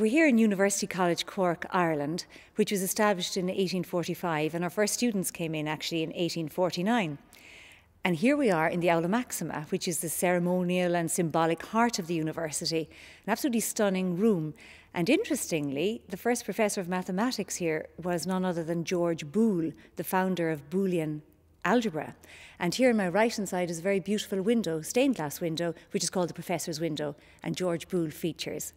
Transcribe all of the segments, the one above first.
We're here in University College Cork, Ireland, which was established in 1845, and our first students came in actually in 1849. And here we are in the Aula Maxima, which is the ceremonial and symbolic heart of the university, an absolutely stunning room. And interestingly, the first professor of mathematics here was none other than George Boole, the founder of Boolean algebra. And here on my right-hand side is a very beautiful window, stained glass window, which is called the Professor's Window, and George Boole features.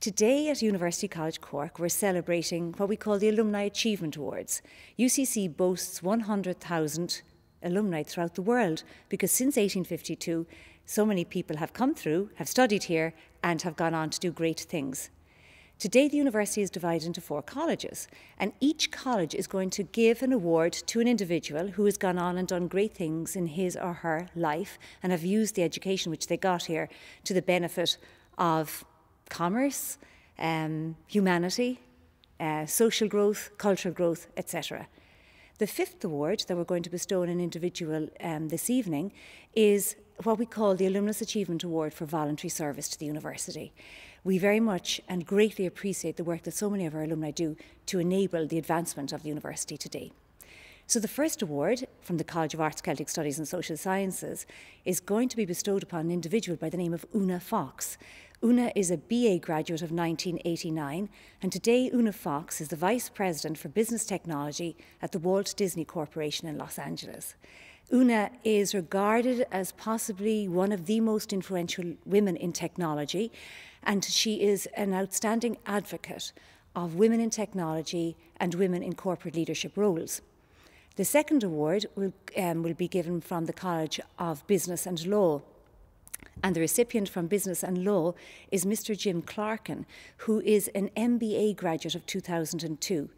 Today at University College Cork, we're celebrating what we call the Alumni Achievement Awards. UCC boasts 100,000 alumni throughout the world, because since 1852, so many people have come through, have studied here, and have gone on to do great things. Today, the university is divided into 4 colleges, and each college is going to give an award to an individual who has gone on and done great things in his or her life, and have used the education which they got here to the benefit of commerce, humanity, social growth, cultural growth, etc. The 5th award that we're going to bestow on an individual this evening is what we call the Alumnus Achievement Award for voluntary service to the university. We very much and greatly appreciate the work that so many of our alumni do to enable the advancement of the university today. So the first award from the College of Arts, Celtic Studies and Social Sciences is going to be bestowed upon an individual by the name of Una Fox. Una is a BA graduate of 1989, and today Una Fox is the Vice President for Business Technology at the Walt Disney Corporation in Los Angeles. Una is regarded as possibly one of the most influential women in technology, and she is an outstanding advocate of women in technology and women in corporate leadership roles. The second award will be given from the College of Business and Law. And the recipient from Business and Law is Mr. Jim Clarkin, who is an MBA graduate of 2002.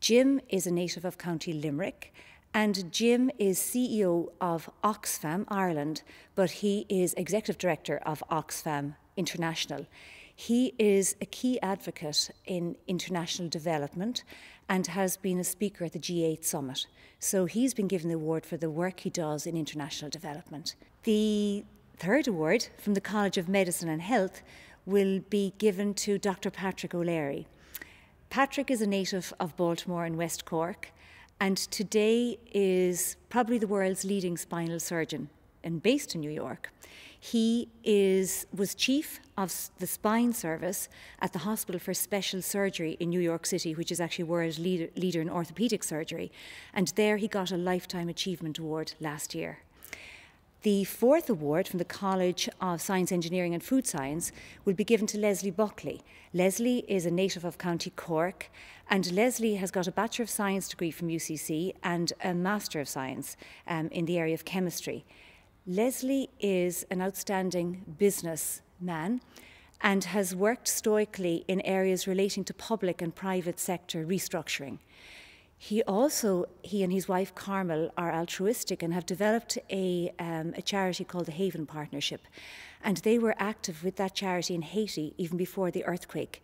Jim is a native of County Limerick, and Jim is CEO of Oxfam Ireland, but he is Executive Director of Oxfam International. He is a key advocate in international development and has been a speaker at the G8 Summit. So he's been given the award for the work he does in international development. The third award from the College of Medicine and Health will be given to Dr. Patrick O'Leary. Patrick is a native of Baltimore in West Cork, and today is probably the world's leading spinal surgeon and based in New York. He was chief of the spine service at the Hospital for Special Surgery in New York City, which is actually world leader in orthopedic surgery. And there he got a Lifetime Achievement Award last year. The 4th award from the College of Science, Engineering and Food Science will be given to Leslie Buckley. Leslie is a native of County Cork, and Leslie has got a Bachelor of Science degree from UCC and a Master of Science in the area of chemistry. Leslie is an outstanding businessman and has worked stoically in areas relating to public and private sector restructuring. He and his wife Carmel are altruistic and have developed a charity called the Haven Partnership. And they were active with that charity in Haiti even before the earthquake,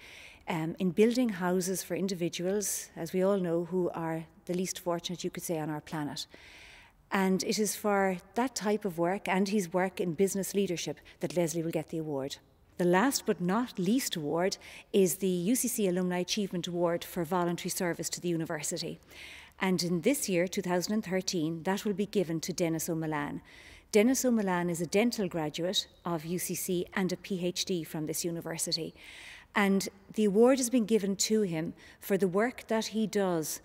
in building houses for individuals, as we all know, who are the least fortunate, you could say, on our planet. And it is for that type of work and his work in business leadership that Leslie will get the award. The last but not least award is the UCC Alumni Achievement Award for voluntary service to the university. And in this year, 2013, that will be given to Denis O'Malan. Denis O'Malan is a dental graduate of UCC and a PhD from this university. And the award has been given to him for the work that he does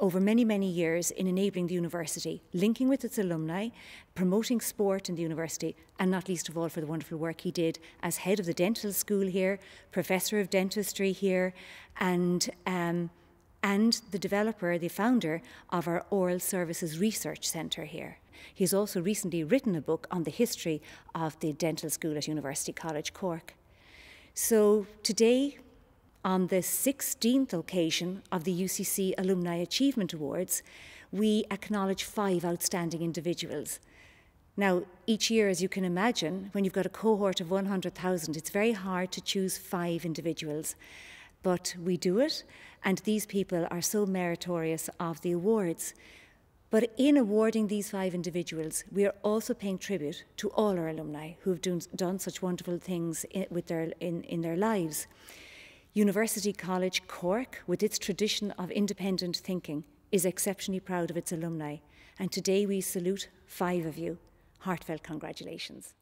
over many, many years in enabling the university, linking with its alumni, promoting sport in the university, and not least of all for the wonderful work he did as head of the dental school here, professor of dentistry here, and the developer, the founder of our Oral Services Research Centre here. He's also recently written a book on the history of the dental school at University College Cork. So today, on the 16th occasion of the UCC Alumni Achievement Awards, we acknowledge 5 outstanding individuals. Now, each year, as you can imagine, when you've got a cohort of 100,000, it's very hard to choose 5 individuals. But we do it, and these people are so meritorious of the awards. But in awarding these 5 individuals, we are also paying tribute to all our alumni who have done such wonderful things in their lives. University College Cork, with its tradition of independent thinking, is exceptionally proud of its alumni, and today we salute 5 of you. Heartfelt congratulations.